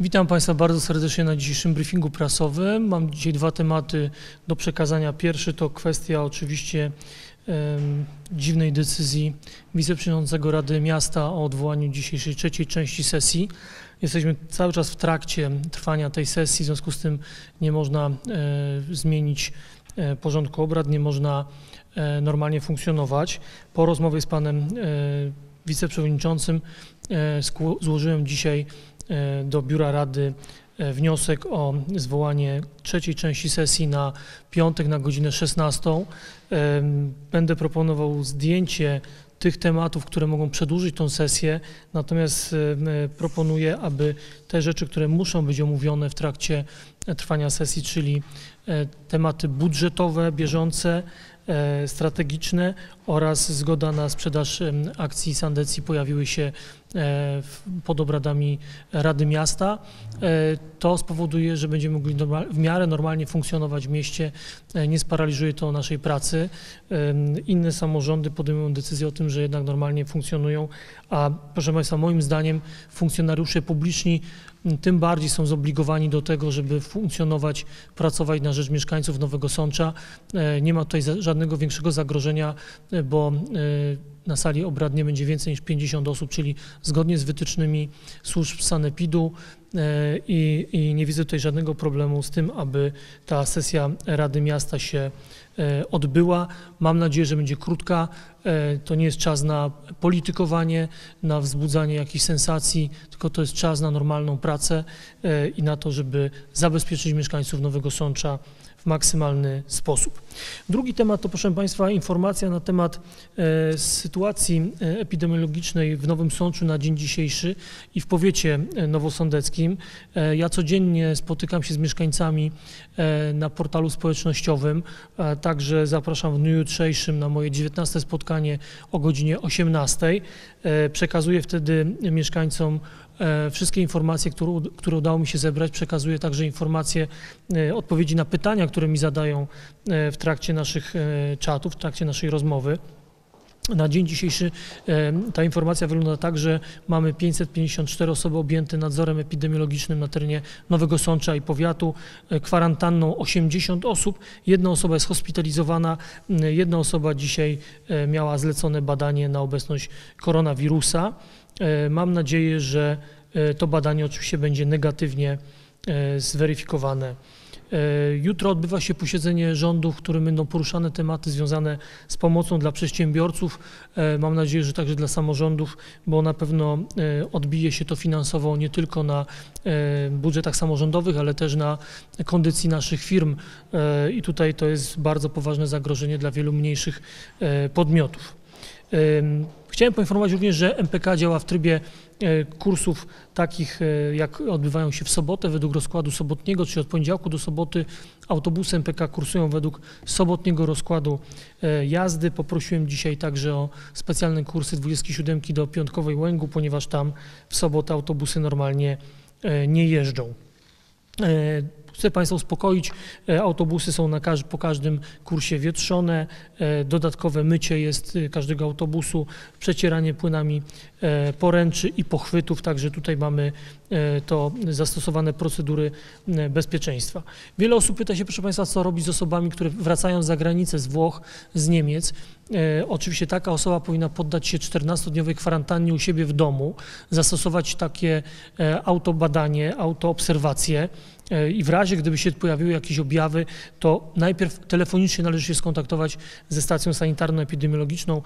Witam Państwa bardzo serdecznie na dzisiejszym briefingu prasowym. Mam dzisiaj dwa tematy do przekazania. Pierwszy to kwestia oczywiście dziwnej decyzji wiceprzewodniczącego Rady Miasta o odwołaniu dzisiejszej trzeciej części sesji. Jesteśmy cały czas w trakcie trwania tej sesji, w związku z tym nie można zmienić porządku obrad, nie można normalnie funkcjonować. Po rozmowie z panem wiceprzewodniczącym złożyłem dzisiaj do Biura Rady wniosek o zwołanie trzeciej części sesji na piątek na godzinę 16. Będę proponował zdjęcie tych tematów, które mogą przedłużyć tą sesję, natomiast proponuję, aby te rzeczy, które muszą być omówione w trakcie trwania sesji, czyli tematy budżetowe, bieżące, strategiczne oraz zgoda na sprzedaż akcji Sandecji, pojawiły się pod obradami Rady Miasta. To spowoduje, że będziemy mogli w miarę normalnie funkcjonować w mieście, nie sparaliżuje to naszej pracy. Inne samorządy podejmują decyzję o tym, że jednak normalnie funkcjonują, a proszę Państwa, moim zdaniem funkcjonariusze publiczni tym bardziej są zobligowani do tego, żeby funkcjonować, pracować na rzecz mieszkańców Nowego Sącza. Nie ma tutaj żadnego większego zagrożenia, bo na sali obrad nie będzie więcej niż 50 osób, czyli zgodnie z wytycznymi służb Sanepidu i nie widzę tutaj żadnego problemu z tym, aby ta sesja Rady Miasta się odbyła. Mam nadzieję, że będzie krótka. To nie jest czas na politykowanie, na wzbudzanie jakichś sensacji, tylko to jest czas na normalną pracę i na to, żeby zabezpieczyć mieszkańców Nowego Sącza w maksymalny sposób. Drugi temat to, proszę Państwa, informacja na temat sytuacji epidemiologicznej w Nowym Sączu na dzień dzisiejszy i w powiecie nowosądeckim. Ja codziennie spotykam się z mieszkańcami na portalu społecznościowym, także zapraszam w dniu jutrzejszym na moje 19. spotkanie o godzinie 18. Przekazuję wtedy mieszkańcom wszystkie informacje, które udało mi się zebrać, przekazuję także informacje, odpowiedzi na pytania, które mi zadają w trakcie naszych czatów, w trakcie naszej rozmowy. Na dzień dzisiejszy ta informacja wygląda tak, że mamy 554 osoby objęte nadzorem epidemiologicznym na terenie Nowego Sącza i powiatu, kwarantanną 80 osób, jedna osoba jest hospitalizowana, jedna osoba dzisiaj miała zlecone badanie na obecność koronawirusa. Mam nadzieję, że to badanie oczywiście będzie negatywnie zweryfikowane. Jutro odbywa się posiedzenie rządu, w którym będą poruszane tematy związane z pomocą dla przedsiębiorców. Mam nadzieję, że także dla samorządów, bo na pewno odbije się to finansowo nie tylko na budżetach samorządowych, ale też na kondycji naszych firm i tutaj to jest bardzo poważne zagrożenie dla wielu mniejszych podmiotów. Chciałem poinformować również, że MPK działa w trybie kursów takich, jak odbywają się w sobotę według rozkładu sobotniego, czyli od poniedziałku do soboty autobusy MPK kursują według sobotniego rozkładu jazdy. Poprosiłem dzisiaj także o specjalne kursy 27 do Piątkowej Łęgu, ponieważ tam w sobotę autobusy normalnie nie jeżdżą. Chcę Państwa uspokoić, autobusy są po każdym kursie wietrzone, dodatkowe mycie jest każdego autobusu, przecieranie płynami poręczy i pochwytów, także tutaj mamy to zastosowane procedury bezpieczeństwa. Wiele osób pyta się, proszę Państwa, co robić z osobami, które wracają za granicę z Włoch, z Niemiec. Oczywiście taka osoba powinna poddać się 14-dniowej kwarantannie u siebie w domu, zastosować takie autobadanie, autoobserwacje i w razie, gdyby się pojawiły jakieś objawy, to najpierw telefonicznie należy się skontaktować ze stacją sanitarno-epidemiologiczną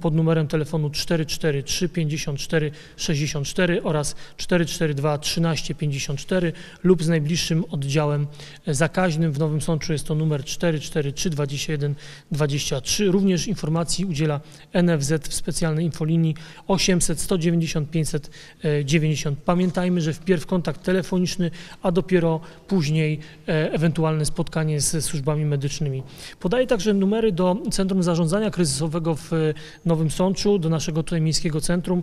pod numerem telefonu 443 54 64 oraz 442 13 54 lub z najbliższym oddziałem zakaźnym. W Nowym Sączu jest to numer 443 21 23. Również informacji udziela NFZ w specjalnej infolinii 800 190 590. Pamiętajmy, że wpierw kontakt telefoniczny, a dopiero później ewentualne spotkanie ze służbami medycznymi. Podaję także numery do Centrum Zarządzania Kryzysowego w Nowym Sączu, do naszego tutaj miejskiego centrum,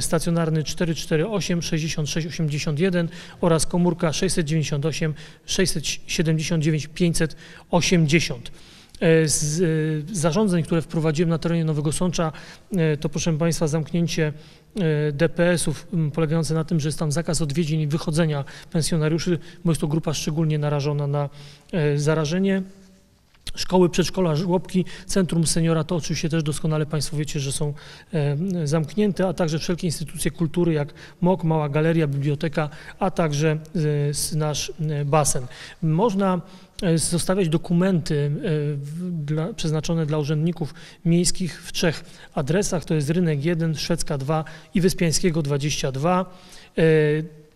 stacjonarny 448 66 81 oraz komórka 698 679 580. Z zarządzeń, które wprowadziłem na terenie Nowego Sącza, to proszę Państwa zamknięcie DPS-ów polegające na tym, że jest tam zakaz odwiedzin i wychodzenia pensjonariuszy, bo jest to grupa szczególnie narażona na zarażenie. Szkoły, przedszkola, żłobki, centrum seniora, to oczywiście też doskonale Państwo wiecie, że są zamknięte, a także wszelkie instytucje kultury jak MOK, Mała Galeria, biblioteka, a także nasz basen. Można zostawiać dokumenty przeznaczone dla urzędników miejskich w 3 adresach, to jest Rynek 1, Szwedzka 2 i Wyspiańskiego 22.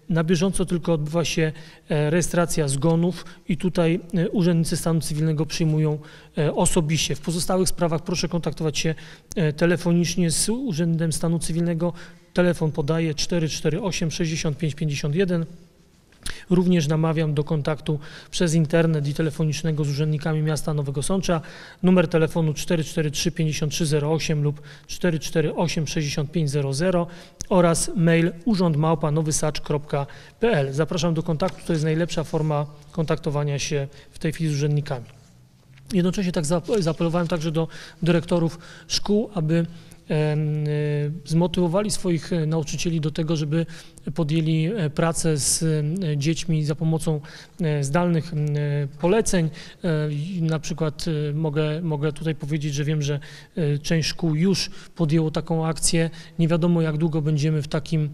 Na bieżąco tylko odbywa się rejestracja zgonów i tutaj urzędnicy stanu cywilnego przyjmują osobiście. W pozostałych sprawach proszę kontaktować się telefonicznie z Urzędem Stanu Cywilnego. Telefon podaję 448 65 51. Również namawiam do kontaktu przez internet i telefonicznego z urzędnikami miasta Nowego Sącza. Numer telefonu 443 5308 lub 448 6500 oraz mail urząd@nowysacz.pl. Zapraszam do kontaktu, to jest najlepsza forma kontaktowania się w tej chwili z urzędnikami. Jednocześnie tak zaapelowałem także do dyrektorów szkół, aby zmotywowali swoich nauczycieli do tego, żeby podjęli pracę z dziećmi za pomocą zdalnych poleceń. Na przykład mogę tutaj powiedzieć, że wiem, że część szkół już podjęło taką akcję. Nie wiadomo, jak długo będziemy w takim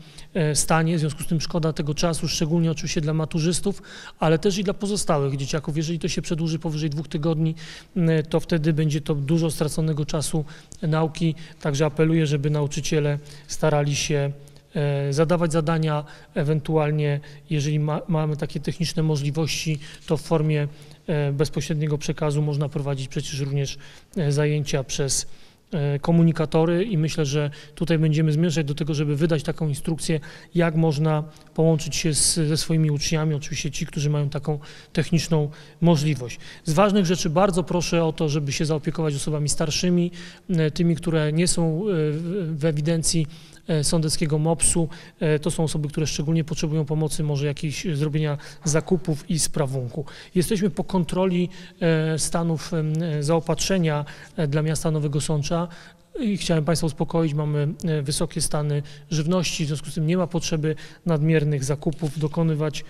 stanie, w związku z tym szkoda tego czasu, szczególnie oczywiście dla maturzystów, ale też i dla pozostałych dzieciaków. Jeżeli to się przedłuży powyżej 2 tygodni, to wtedy będzie to dużo straconego czasu nauki, także apeluję, żeby nauczyciele starali się zadawać zadania, ewentualnie jeżeli mamy takie techniczne możliwości, to w formie bezpośredniego przekazu można prowadzić przecież również zajęcia przez komunikatory i myślę, że tutaj będziemy zmierzać do tego, żeby wydać taką instrukcję, jak można połączyć się ze swoimi uczniami, oczywiście ci, którzy mają taką techniczną możliwość. Z ważnych rzeczy bardzo proszę o to, żeby się zaopiekować osobami starszymi, tymi, które nie są w ewidencji sądeckiego MOPS-u. To są osoby, które szczególnie potrzebują pomocy, może jakichś zrobienia zakupów i sprawunku. Jesteśmy po kontroli stanów zaopatrzenia dla miasta Nowego Sącza i chciałem Państwa uspokoić, mamy wysokie stany żywności, w związku z tym nie ma potrzeby nadmiernych zakupów dokonywać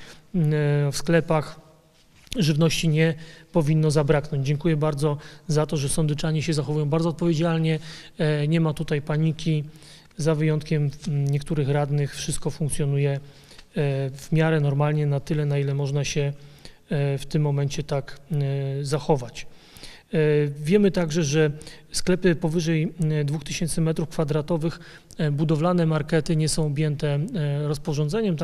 w sklepach. Żywności nie powinno zabraknąć. Dziękuję bardzo za to, że sądyczanie się zachowują bardzo odpowiedzialnie. Nie ma tutaj paniki. Za wyjątkiem niektórych radnych wszystko funkcjonuje w miarę normalnie, na tyle, na ile można się w tym momencie tak zachować. Wiemy także, że sklepy powyżej 2000 m2, budowlane markety nie są objęte rozporządzeniem,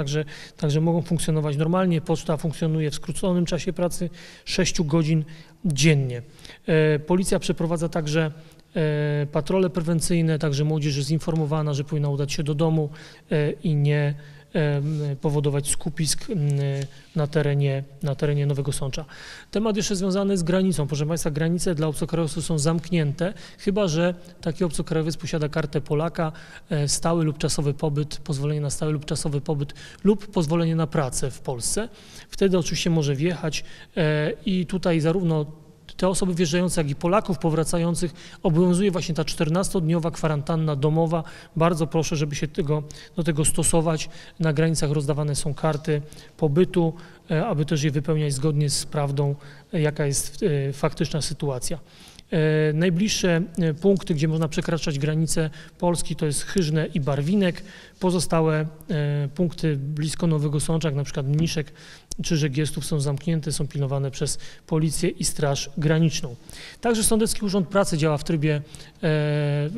także mogą funkcjonować normalnie. Poczta funkcjonuje w skróconym czasie pracy 6 godzin dziennie. Policja przeprowadza także patrole prewencyjne, także młodzież jest informowana, że powinna udać się do domu i nie powodować skupisk na terenie Nowego Sącza. Temat jeszcze związany z granicą. Proszę Państwa, granice dla obcokrajowców są zamknięte, chyba że taki obcokrajowiec posiada kartę Polaka, stały lub czasowy pobyt, pozwolenie na stały lub czasowy pobyt lub pozwolenie na pracę w Polsce. Wtedy oczywiście może wjechać i tutaj zarówno te osoby wjeżdżające, jak i Polaków powracających obowiązuje właśnie ta 14-dniowa kwarantanna domowa. Bardzo proszę, żeby się do tego stosować. Na granicach rozdawane są karty pobytu, aby też je wypełniać zgodnie z prawdą, jaka jest faktyczna sytuacja. Najbliższe punkty, gdzie można przekraczać granice Polski, to jest Chyżne i Barwinek. Pozostałe punkty blisko Nowego Sącza, jak na przykład Mniszek czy Żegiestów, są zamknięte, są pilnowane przez policję i Straż Graniczną. Także Sądecki Urząd Pracy działa w trybie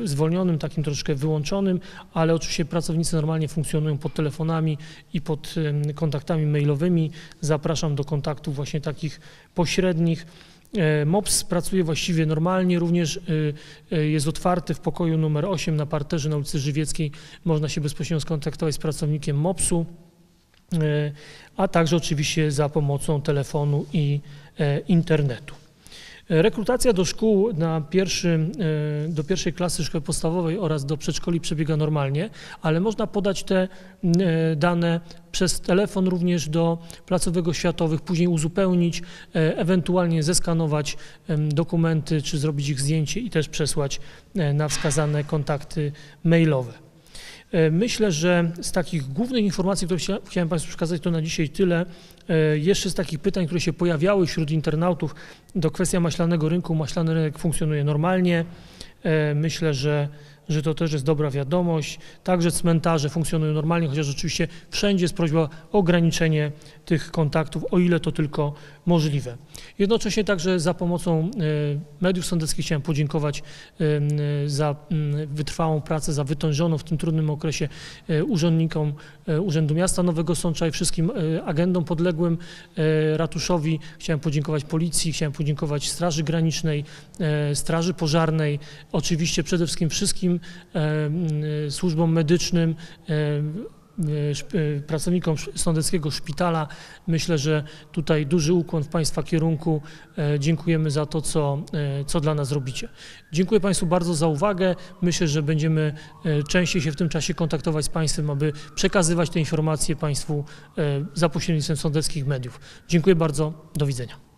zwolnionym, takim troszkę wyłączonym, ale oczywiście pracownicy normalnie funkcjonują pod telefonami i pod kontaktami mailowymi. Zapraszam do kontaktów właśnie takich pośrednich. MOPS pracuje właściwie normalnie, również jest otwarty w pokoju numer 8 na parterze na ulicy Żywieckiej. Można się bezpośrednio skontaktować z pracownikiem MOPS-u, a także oczywiście za pomocą telefonu i internetu. Rekrutacja do szkół do pierwszej klasy szkoły podstawowej oraz do przedszkoli przebiega normalnie, ale można podać te dane przez telefon również do placówek oświatowych, później uzupełnić, ewentualnie zeskanować dokumenty czy zrobić ich zdjęcie i też przesłać na wskazane kontakty mailowe. Myślę, że z takich głównych informacji, które chciałem Państwu przekazać, to na dzisiaj tyle. Jeszcze z takich pytań, które się pojawiały wśród internautów, to kwestia maślanego rynku. Maślany rynek funkcjonuje normalnie. Myślę, że to też jest dobra wiadomość. Także cmentarze funkcjonują normalnie, chociaż oczywiście wszędzie jest prośba o ograniczenie tych kontaktów, o ile to tylko możliwe. Jednocześnie także za pomocą mediów sądeckich chciałem podziękować za wytrwałą pracę, za wytężoną w tym trudnym okresie urzędnikom Urzędu Miasta Nowego Sącza i wszystkim agendom podległym ratuszowi. Chciałem podziękować policji, chciałem podziękować Straży Granicznej, Straży Pożarnej, oczywiście przede wszystkim wszystkim służbom medycznym, pracownikom sądeckiego szpitala. Myślę, że tutaj duży ukłon w Państwa kierunku. Dziękujemy za to, co dla nas robicie. Dziękuję Państwu bardzo za uwagę. Myślę, że będziemy częściej się w tym czasie kontaktować z Państwem, aby przekazywać te informacje Państwu za pośrednictwem sądeckich mediów. Dziękuję bardzo. Do widzenia.